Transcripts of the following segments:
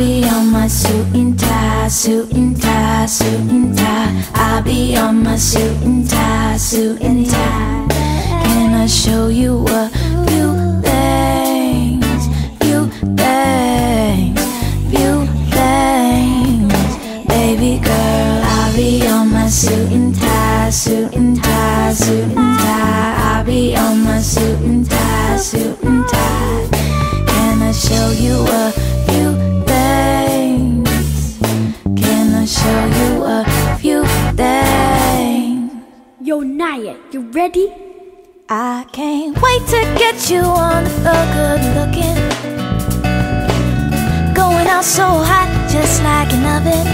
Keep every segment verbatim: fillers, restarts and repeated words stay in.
be on my suit and tie, suit and tie, suit and tie. I'll be on my suit and tie, suit and tie. Can I show you a few things, few things, few things, baby girl? I'll be on my suit and tie, suit and tie, suit and tie. I'll be on my suit and tie, suit and tie. Can I show you a few things? Can I show you a few things? Yo, Naya, you ready? I can't wait to get you on the floor, good looking. Going out so hot, just like an oven.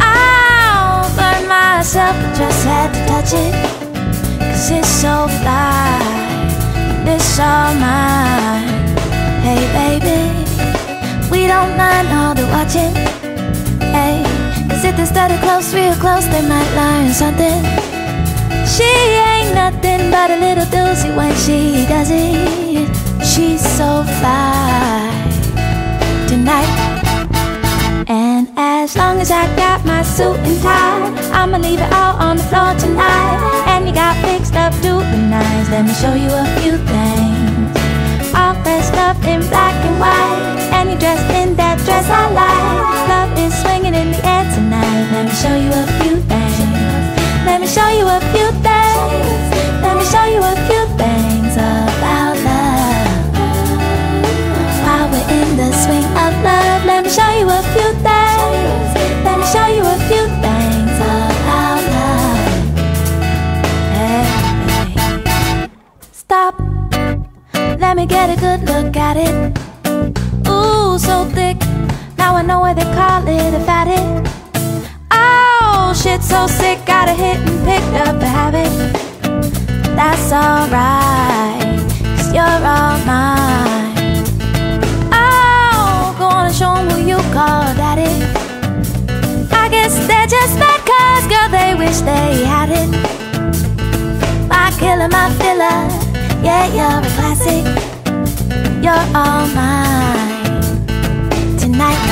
I'll burn myself, just had to touch it, 'cause it's so fly, it's all mine. Hey baby, we don't mind all the watching, hey, 'cause if they study close, real close, they might learn something. She ain't nothing but a little doozy when she does it. She's so fly tonight. And as long as I got my suit and tie, I'ma leave it all on the floor tonight. And you got fixed up to the nines. Let me show you a few things. All dressed up in black and white, and you dressed in that dress I like. Love is swinging in the air tonight. Let me show you a few things. Let me show you a few things. Let me show you a few things about love. While we're in the swing of love, let me show you a few things. Let me show you a few things about love. Hey, hey. Stop. Let me get a good look at it. Ooh, so thick. Now I know what they call it about it. Oh, shit, so sick, got a hit and picked up a habit. That's alright, 'cause you're all mine. Oh, gonna show 'em who you call daddy. I guess they're just mad 'cause, girl, they wish they had it. My killer, my filler, yeah, you're a classic. You're all mine tonight.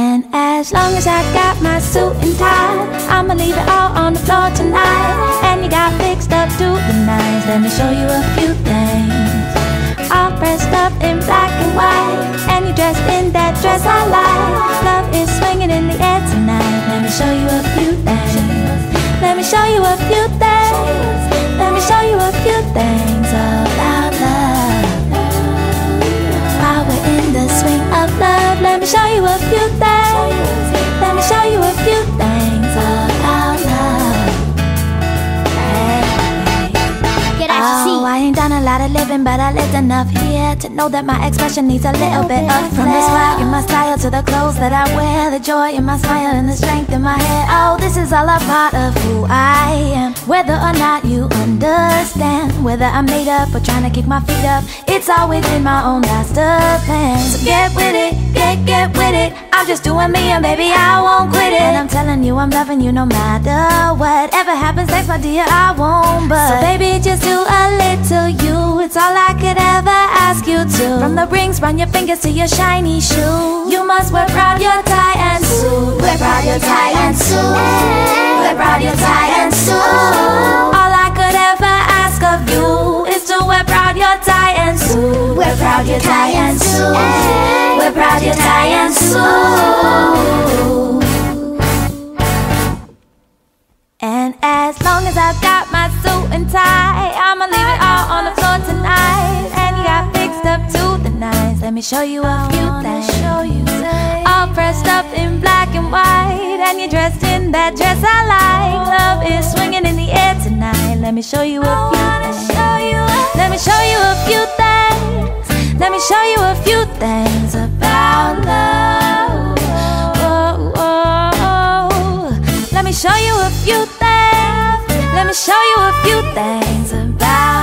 And as long as I got my suit and tie, I'ma leave it all on the floor tonight. And you got fixed up to the nines. Let me show you a few things. All dressed up in black and white, and you dressed in that dress I like. Love is swinging in the air tonight. Let me show you a few things. Let me show you a few things. Let me show you a few things about love. While we're in the swing of love, let me show you a few things. Let me show you a few things about love. Hey. Get out your seat. Oh, I ain't done a lot of living, but I lived enough here to know that my expression needs a little bit of from this rock in my style to the clothes that I wear, the joy in my smile and the strength in my hair. Oh, this is all a part of who I am. Whether or not you understand, whether I'm made up or trying to kick my feet up, it's all within my own master plan. So get with it, get, get with it. I'm just doing me and baby I won't quit it. And I'm telling you I'm loving you no matter whatever happens next, my dear, I won't but. So baby, just do a little you. It's all I could ever ask you to. From the rings round your fingers to your shiny shoes, you must wear proud your tie and suit. Wear proud your tie and suit. Wear proud your tie and suit. All I could ever ask of you is to wear proud your tie and suit. Wear proud your tie and suit. Wear proud your tie and suit. And as long as I've got my suit and tie, I'ma leave it all on the floor tonight. And you got fixed up to the nines. Let me show you a few things. All pressed up in black and white, and you're dressed in that dress I like. Love is swinging in the air tonight. Let me show you a few things. Let me show you a few things. Let me show you a few things about love. Oh, oh, oh. Let me show you a few things. Let me show you a few things about